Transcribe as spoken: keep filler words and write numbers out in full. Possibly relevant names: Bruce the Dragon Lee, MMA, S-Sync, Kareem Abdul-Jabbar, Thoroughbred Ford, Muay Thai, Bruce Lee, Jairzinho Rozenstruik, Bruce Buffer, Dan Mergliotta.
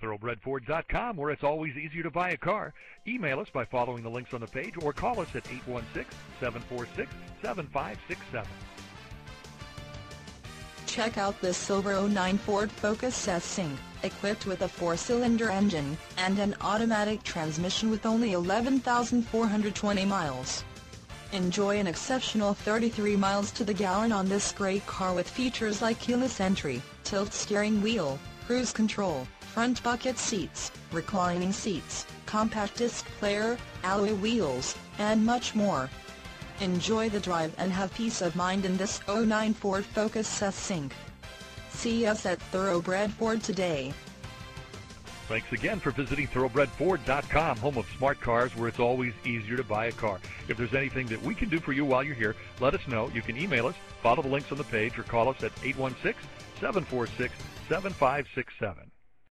thoroughbred ford dot com, where it's always easier to buy a car. Email us by following the links on the page or call us at eight one six, seven four six, seven five six seven. Check out this silver oh nine Ford Focus S-Sync, equipped with a four-cylinder engine and an automatic transmission with only eleven thousand four hundred twenty miles. Enjoy an exceptional thirty-three miles to the gallon on this great car with features like keyless entry, tilt steering wheel, cruise control, front bucket seats, reclining seats, compact disc player, alloy wheels, and much more. Enjoy the drive and have peace of mind in this oh nine Ford Focus S-Sync. See us at Thoroughbred Ford today. Thanks again for visiting thoroughbred ford dot com, home of smart cars, where it's always easier to buy a car. If there's anything that we can do for you while you're here, let us know. You can email us, follow the links on the page, or call us at eight one six, seven four six, seven five six seven.